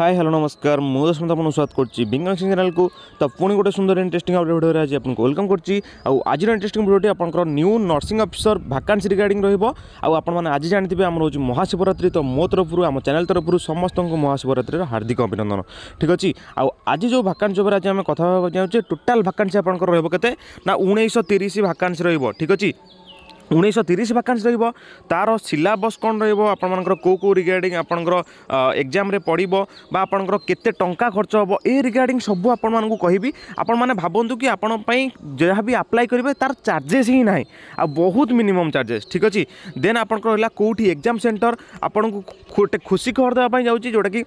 Hi hello नमस्कार मुझे आपको स्वागत करछि बिंगम चैनल को। तो पुणी गोटे सुंदर इंटरेस्टिंग अपडेट भिडियो आज आपको वेलकम करछि। आज इंटरेस्टिंग भिडियो आपंकर new nursing officer vacancy regarding रोहिबो। आज जानते आम रोज महाशिवरात्रि। तो मो तरफ आम चैनल तरफ समस्त को महाशिवरात्रि हार्दिक अभिनंदन। ठीक अच्छे। आज जो भाकांसी आज आम कथा जाऊे टोटाल भाकांसी आपंकर रोहिबो केते ना 1930 भाकांसी रोहिबो। ठीक अच्छे। 1930 भाकांसी रहिबो। तार सिलेबस कौन रहिबो आपमनकर को को रिगार्डिंग आपमनकर एग्जाम रे पड़िबो बा आपमनकर केते टंका खर्च होबो ए रिगार्डिंग सब आपण मानकु कहिबी। आपण माने भाबंतु कि आपण पई जेहा भी अप्लाई करिवे तार चार्जेस ही नाही आ बहुत मिनिमम चार्जेस। ठीक अछि। देन आपनकर होला कोठी एग्जाम सेंटर आपनकु खुशी खबर देबा पई जाउची जोटा कि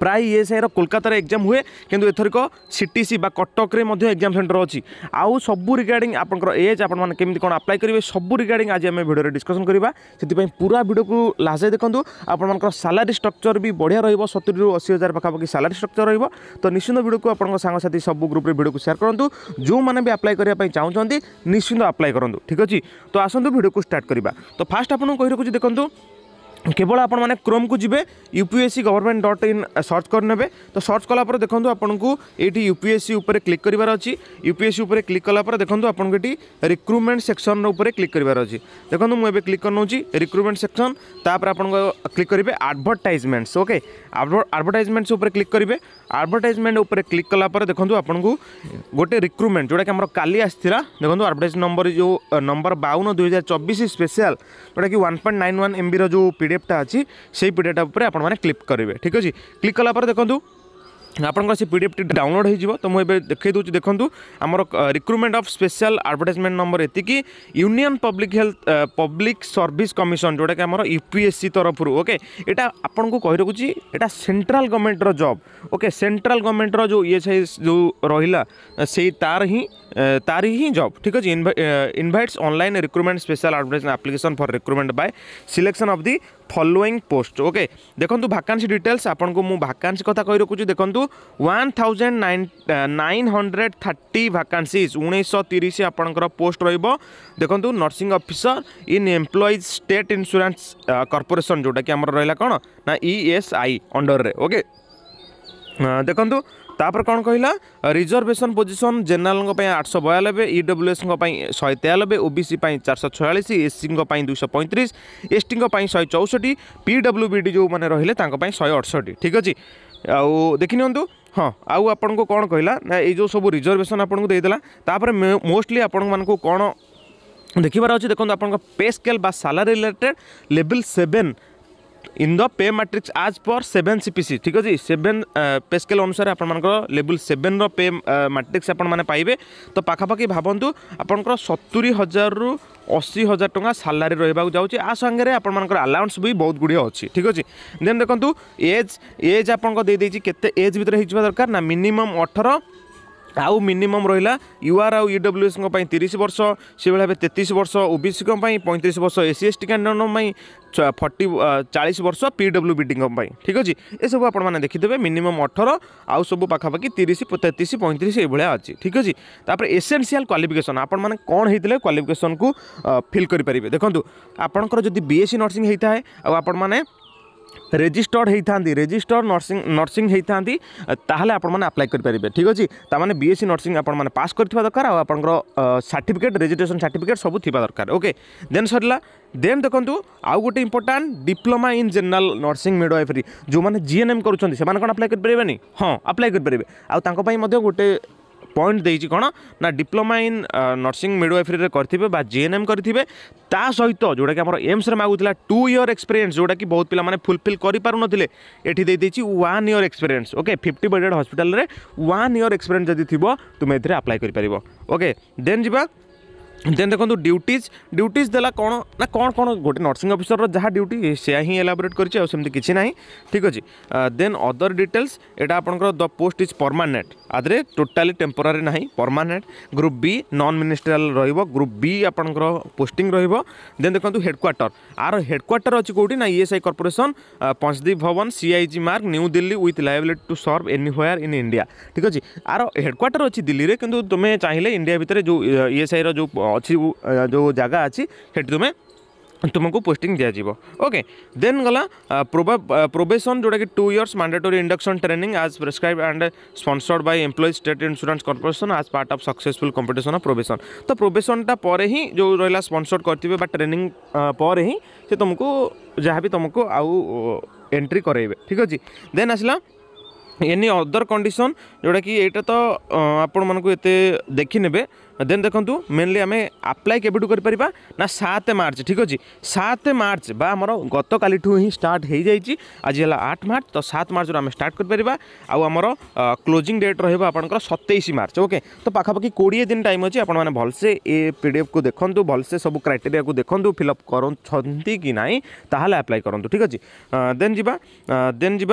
प्राय ईएसआई रो कोलकाता एग्जाम हुए किंतु एथरिक सीटीसी बा कटक रे मध्य एग्जाम सेंटर अछि। आउ सब रिगार्डिंग आपनकर एज आपण माने केमति कोन अप्लाई करिवे सब रिगार्डिंग आज हम वीडियो रे डिस्कशन करिवा। सेति पई पूरा वीडियो को लास्ट देखंतु। आपण मानकर सैलरी स्ट्रक्चर भी बढ़िया रहइबो 70 रु 80000 पाखा पाखी सैलरी स्ट्रक्चर रहइबो। तो निश्चित वीडियो को आपनकर संग साथी सब ग्रुप रे वीडियो को शेयर करंतु जो माने भी अप्लाई करिया पई चाहउछंती निश्चित अप्लाई करंतु। ठीक अछि। तो आसंतु वीडियो को स्टार्ट करिवा। तो फास्ट आपण को कहि देखंतु केवल आपण माने क्रोम को जिबे UPSC government dot in search करने। तो सर्च कला पर देखंतु आपनको एठी यूपीएससी ऊपर क्लिक करिवार अछि। यूपीएससी ऊपर क्लिक कला पर देखंतु आपनको एठी रिक्रूटमेंट सेक्शन ऊपर क्लिक करिवार अछि। देखंतु मु एबे क्लिक करनौची रिक्रूटमेंट सेक्शन। तापर आपनको क्लिक करिवे एडवर्टाइजमेंट्स। ओके एडवर्टाइजमेंट्स ऊपर क्लिक करिवे। एडवर्टाइजमेंट ऊपर क्लिक कला पर देखंतु आपनको गोटे रिक्रूटमेंट जोटा कि हमर काली आस्थिरा। देखंतु एडवर्टाइज नंबर जो नंबर 52/2024 स्पेशल जोटा कि 1.91 एमबी रो जो पीडीएफटा अच्छी से पीडीएफटा उपर आपण माने क्लिक करेंगे। ठीक अच्छे। क्लिक कला पर देखंतु आपंकर से पीडीएफ टी डाउनलोड हो। तो मुझे देखे दूसरी देखूँ आमर recruitment of special advertisement number एति union public health public service commission जोटा कि आमर यूपीएससी तरफ। ओके यहाँ आपको कही रखुच्छी एटा सेंट्रल गवर्नमेंट रो जॉब। ओके सेंट्रल गवर्नमेंट रो जो ईएसआई जो रहिला से तार ही जॉब। ठीक अच्छे। Invites online recruitment special advertisement application for recruitment by selection of the following post. Okay देखंतु भाकांसी डिटेल्स आपनको मु भाकांसी कथा कहि रखुछु। देखंतु 1930 भाकांसीज 1930 आपनकर पोस्ट रहइबो। देखंतु nursing officer in employees state insurance corporation जोटा कि हमर रहला कोन ना ईएसआई अंडर रे। ओके देखंतु तापर कौन कहला reservation position general 892 EWS 193 OBC 446 SC 235 ST 164 PWBD जो मैंने रहिले 168। ठीक अच्छे। आउ देखि नियंतु। हाँ आउ आपन को कौन कहला ना ये जो सब रिजर्वेशन आपन को देदेला तापर मोस्टली आपन मान को कौन देखिबार अछि। देखंतु आपन पे स्केल बा salary related level 7 in the pay matrix आज पर 7 CPC। ठीक अच्छे। 7 पे स्केल अनुसार आपर लेवल 7 रो पे मैट्रिक्स आपने पाइबे। तो पाखापाखि भावतु आपर 70,000 रु 80,000 टका सालारी रहा जाऊँगी। आ संगे आपर आलाउन्स भी बहुत गुड़िया अच्छी। ठीक अच्छे। देन देखो एज एज आपको दे केते एज भितर हो दरकार ना मिनिमम 18 आउ मिनिमम रहा यूआर आउ ईडब्ल्यूएस 30 वर्ष से भाव 33 वर्ष ओबीसी 35 वर्ष एससी एसटी कैंडिडेट 40 वर्ष पीडब्ल्यूबीडी। ठीक अच्छे। ये सब आपने देखिदेवे मिनिमम 18 आउ सब पाखापाखि 30 33 35 यहाँ अच्छी। ठीक अच्छे। तापर एसेंशियल क्वालिफिकेशन आपण माने कौन होते क्वालिफिकेशन को फिल करें। देखो आपंकर जब बीएससी नर्सिंग होता है आपण माने रेजिस्टर्ड होता रेजिस्टर्ड नर्सिंग होता ताहले आपण माने अप्लाई करि परिबे। ठीक अछि। ता माने बीएससी नर्सिंग आपण माने पास करथिबा दरकार आ आपनकर सर्टिफिकेट रेजिस्ट्रेशन सर्टिफिकेट सब थिबा दरकार। ओके देन सरला देन देखंतु आउ गोटे important diploma in general nursing midwifery जो माने जीएनएम करूछंती से माने कोन अप्लाई करि परिबे नी। हां अप्लाई करि परिबे। आ तांको पई मध्ये गोटे पॉइंट देछि कोन ना डिप्लोमा इन नर्सिंग मिडवाइफरी रे करथिबे बा जीएनएम करथिबे ता सहित जोटा कि हमर एम्स रे मागुतला 2 ईयर एक्सपीरियंस जोटा कि बहुत पिला माने फुलफिल करि पारु नथिले एठी दे देछि 1 year experience. Okay 50 bedded hospital रे 1 ईयर एक्सपीरियंस जदी थिबो तुमे एथरे अप्लाई करि परिबो। ओके देन जिबा देन देखो ड्यूटीज ड्यूटीज देला कौन ना कौन कौन गोटे नर्सिंग ऑफिसर रो जहाँ ड्यूटी से ही एलाबोरेट करमती किसी ना। ठीक अच्छे। देन अदर डिटेल्स एटा आपंकर द पोस्ट इज परमानेंट आदरे टोटाली टेम्पोरारी ना permanent group B non ministerial रहिबो। ग्रुप बी आपंकर पोस्टिंग रहिबो। देन देखो हेडक्वार्टर आर हेडक्वार्टर अच्छी कौटी ना ESI corporation Panchdeep Bhavan CIG Marg new Delhi with liability to serve anywhere in India. ठीक अच्छे। आर हेडक्वार्टर अच्छी दिल्ली में किंतु तुम्हें चाहिए इंडिया भितर जो ईएसआई रो जो अच्छी जो जगह अच्छी तुम तुमको पोस्टिंग दिया जीवो ओके देन गला प्रोबेशन जोड़ा कि 2 years मैंडेटोरी इंडक्शन ट्रेनिंग आज prescribe and sponsored by employee state insurance corporation आज part of successful competition of probation. तो प्रोबेशन टा पर ही जो रहा स्पॉन्सर्ड करते बा ट्रेनिंग पर ही से तुमको जहाँ भी तुमको आउ एंट्री करेबे ठीक अच्छे। देन आसला एनी अदर कंडीशन जोड़ा कि यहाँ तो आपण मानक ये देखने देन देखु मेनली आम आप्लाय केवेठू करिपरिबा ना 7 मार्च ठीक अच्छे। 7 मार्च बा आमर गत काली ही स्टार्ट हो जाइए आज है 8 मार्च तो 7 मार्च आम स्टार्ट करपर आमर क्लोजिंग डेट रहा आपर 27 मार्च ओके। तो पाखापाखि 20 दिन टाइम अच्छे आपने भलसे ए पीडीएफ को देखूँ भलसे सब क्राइटेरिया को देखूँ फिलअप करती कि ना ताल आप्लाय करूँ ठीक अच्छे। देन जी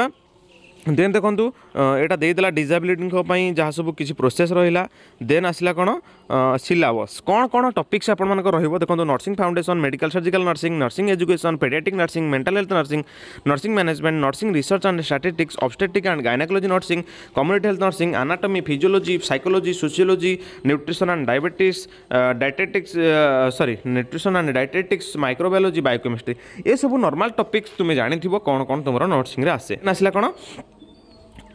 देन देखु यहाँ देदेला डिजाबिलिटी जहाँ सब किसी प्रोसेस रहा। देन आसला कौन सिलेबस कौन कौन टॉपिक्स आपण मानक रहिबो देखो nursing foundation medical surgical nursing nursing education paediatric nursing mental health nursing nursing management nursing research and statistics obstetric and gynaecology nursing community health nursing anatomy physiology psychology sociology nutrition and diabetes dietetics sorry nutrition and dietetics microbiology biochemistry ये सब normal topics तुम्हें जानिथिबो कौन कौन तुम nursing रे आसे। आसला कौन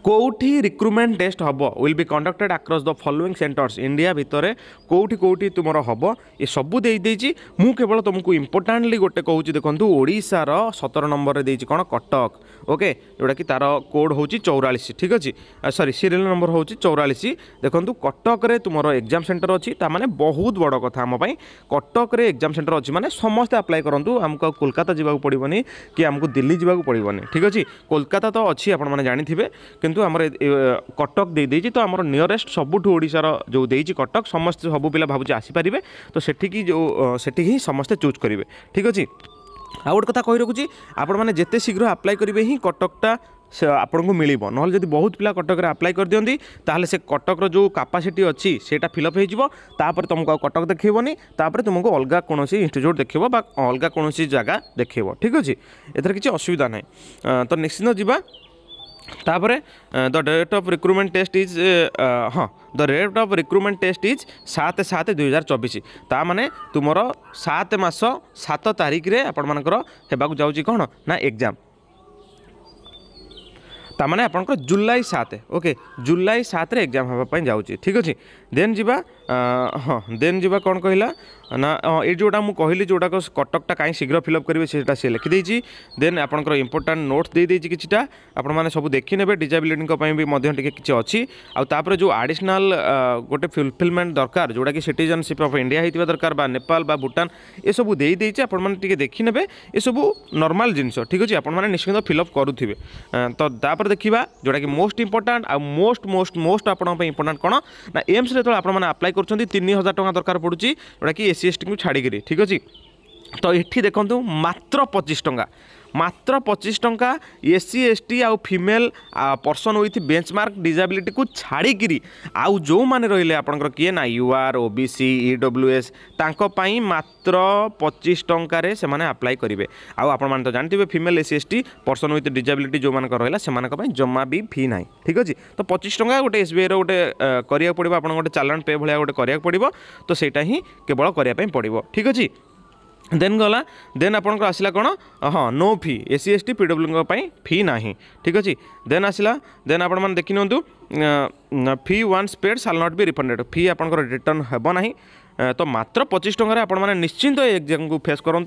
कोठी रिक्रुटमेंट टेस्ट हम will be conducted across the following centres India भितर कोठी कोठी तुमर हम ये सबू देदेची मु केवल तुमको इम्पोर्टाटली गोटे कहूँ देखो ओडिशार 17 नंबर दे कौन कटक ओके जोटा कि तार कोड हूँ 44 ठीक अच्छे सरी सीरियल नंबर हूँ 44 देखो कटक तुमर एग्जाम सेंटर अच्छी ताने बहुत बड़ कथ आम कटक एग्जाम सेंटर अच्छी माने समस्ते आप्लाय करूँ आमको कोलकाता जावाक पड़ोनी कि आमको दिल्ली जावाक पड़ोनी ठीक अच्छे। कोलकाता तो अच्छी आपने जानिथे तो आमर कटक दे देछि तो आमर नियरेस्ट सबुठु ओडिसार जो देछि कटक समस्त सब पिला भाबुछि आसी परिबे तो सेठी की जो सेठी ही समस्त चूज करिवे ठीक अछि। आ गोट कथा कहि रखुछि आपण माने जेते शीघ्र अप्लाई करिवे ही कटकटा आपन को मिलिबो न होले जदि बहुत पिला कटक रे अप्लाई कर दियंती ताहले से कटक रो जो कैपेसिटी अछि सेटा फिलअप हे जिवो तापर तुमको कटक देखैबोनी तापर तुमको अलगा कोनोसी इंस्टिट्यूट देखैबो बा अलगा कोनोसी जगह देखैबो ठीक अछि एथर किछि असुविधा नै। तो निश्चित जिबा तापरे the date of recruitment test is हाँ the date of recruitment test is 7/7/2024 ता माने तुमर 7 मास 7 तारिख रे आपण मानकर हेबाकु जाउची कोन ना एग्जाम ता माने आपण को जुलाई 7 ओके जुलाई 7 रे एग्जाम हवा पई जाउची ठीक अछि। देन जीवा हाँ देन जीवा कोन कहिला ना ये जोटा मुझे कहली जोटा कटकटा कहीं शीघ्र फिलअप करेंगे सीटा सी लिखिदे। देन आपंकर इंपोर्टाट नोट्स दे किटा आपने सब देखने डिजाबिलिटी किसी अच्छी आउे जो आडिशनाल गोटे फुलफिलमेंट दरकार जोटा कि सिटीजनशिप ऑफ इंडिया होता दरकार बा नेपाल बा भूटान ये सब दे आपने देखने ये सब नॉर्मल जिनस ठीक अच्छे आपने निश्चित फिलअप करुवे। तो तापर देखा जोटा कि मोस्ट इंपोर्टाट आ मोस्ट मोस्ट मोस्ट आप इंपोर्टाट कौन ना एम्स जो आपने आप्लाय कर 3000 टका दरकार पड़ुची जोटा कि एससी को छाड़ी ठीक अच्छे। तो ये देखो मात्र 25 टंका मात्र 25 टंका एससी एसटी आउ female person with benchmark disability को छाड़ी आउ जो माने रहिले आपनकर किए ना यूआर ओबीसी ईडब्ल्यूएस तांको पाई मात्र 25 टंका रे से माने अप्लाई करिवे। आउ आपण माने तो जानथिबे female SC ST person with disability जो मानकर रहिला से मानक पाई जम्मा भी फी नाही ठीक अछि। तो 25 टंका गोटे एसबीआई रो गोटे करिया पड़िबो आपण गोटे चालान पे भलिया गोटे करिया पड़िबो तो सेटा ही केवल करिया पाई पड़िबो ठीक अछि। देन गला देन आपण को आसला कौन हाँ no fee SC ST PW fee ना ठीक अच्छे। देन आसला देन आपण मैंने देखी नियंतु fee once paid shall not be refunded fee आपंकर रिटर्न हेब ना तो मात्र 25 टंका आपण मैंने निश्चिंत एग्जाम को फेस करूँ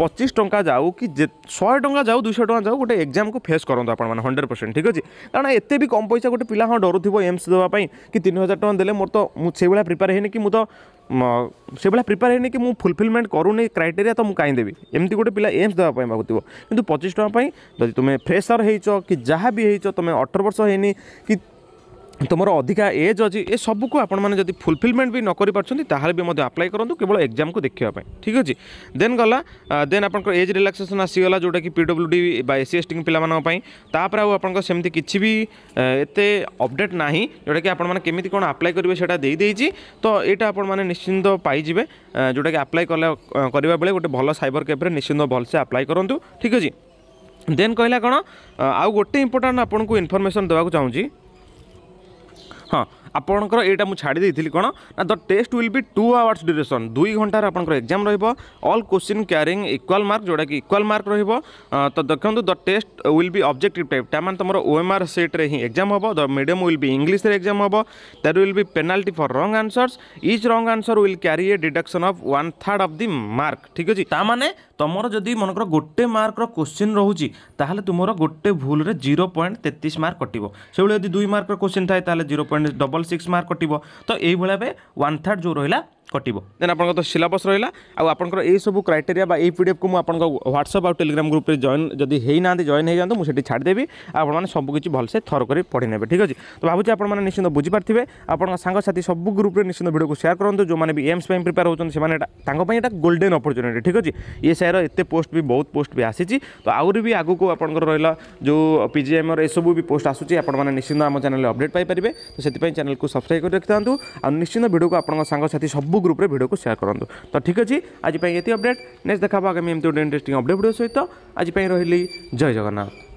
25 टंका जाऊ कि 100 टंका जाऊ 200 टंका जाऊ गोटे एग्जाम को फेस करूँ आप 100% ठीक अच्छे। कारण एत भी कम पैसा गोटे पिला हाँ डरू एम्स देवाई कि 3000 टंका देले मोर तो से भाया प्रिपेयर होनी कि मुझे तो से भाया प्रिपेयर होनी कि मुझे फुलफिलमेंट करूनी क्राइटेरिया तो मुझे कहीं देवी एमती गोटे पिला एम्स देवाई मागुथ कि 25 टंका तुम फ्रेशर हो कि जहाँ भी हो तुम 18 वर्ष होनी कि तुम अधिका एज अच्छी ए सब को आपण माने जदि फुलफिलमेंट भी न करि पाछन ताहाल भी मते अप्लाई करंतु केवल एग्जाम को देखिया पय ठीक अछि। देन गला देन आपण को एज रिलैक्सेशन आसी गला जोटा कि पीडब्ल्यूडी बा एससी एसटी पिला मानन पय तापर आ आपण को सेमति किछि भी एते अपडेट नाही जोटा कि आपण माने केमिति कोन अप्लाई करिवे सेटा देई देछि। तो एटा आपण माने निश्चिंत पाई जिवे जोटा कि अप्लाई करबा बेले गोटे भलो साइबर कैफे रे निश्चिंत भलसे अप्लाई करंतु ठीक अछि। देन कहला कोन आ गोटे इंपोर्टेंट आपण को इन्फॉर्मेशन देबा को चाहूँ जी हाँ आपणकर एटा मु छाडी देथिली कोन ना the test will be 2 hours duration 2 घंटा आपणकर एग्जाम रहइबो all question carrying equal mark जोडा कि इक्वल मार्क रहइबो तो देखंतु the test will be objective type ता मान तमरो ओएमआर सेट रे ही एग्जाम होबो the medium will be English रे एग्जाम होबो there will be penalty for wrong answers each wrong answer will carry a deduction of 1/3 of the mark ठीक अछि ता माने तमरो जदी मनकर गोटे मार्क रो क्वेश्चन रहउची ताहाले तुमरो गोटे भूल रे 0.33 मार्क कटिबो सेबले जदी 2 मार्क रो क्वेश्चन थाय ताहाले 0.66 मार्क कटिबो तो एई भला बे 1/3 जो रहला कटिबो देन आपन को सिलेबस रहला आ आपन को ए सब क्राइटेरिया बा ए पीडीएफ को मु आपन को WhatsApp आ Telegram ग्रुप रे जॉइन जदी हेई नांदे जॉइन हे जानतो मु सेठी छाड़ देबी आपन माने सब कुछ भल से थर करी पढि नेबे ठीक अछि तो बाबूजी आपन माने निश्चित बुझी पारथिबे आपन संग साथी सब ग्रुप रे निश्चित वीडियो को शेयर करंतो जो माने भी एम्स पई प्रिपेयर होचन से माने एटा तांगो पई एटा गोल्डन अपॉर्चुनिटी ठीक अछि ए साइर एते पोस्ट भी बहुत पोस्ट भी आसी छि तो आउर भी आगु को आपन को रहला जो पीजीएम रे ए सब भी पोस्ट आसु छि आपन माने निश्चित हम चैनल अपडेट पाई परिबे तो सेति पई चैनल को सब्सक्राइब कर रखतांतो आ निश्चित वीडियो को आपन संग साथी सब ग्रुप रे वीडियो को शेयर करंतु तो ठीक अछि आज पई एति अपडेट नेक्स्ट देखाबा आगामी एमते इंटरेस्टिंग अपडेट वीडियो सहित आज पई रहली जय जगन्नाथ।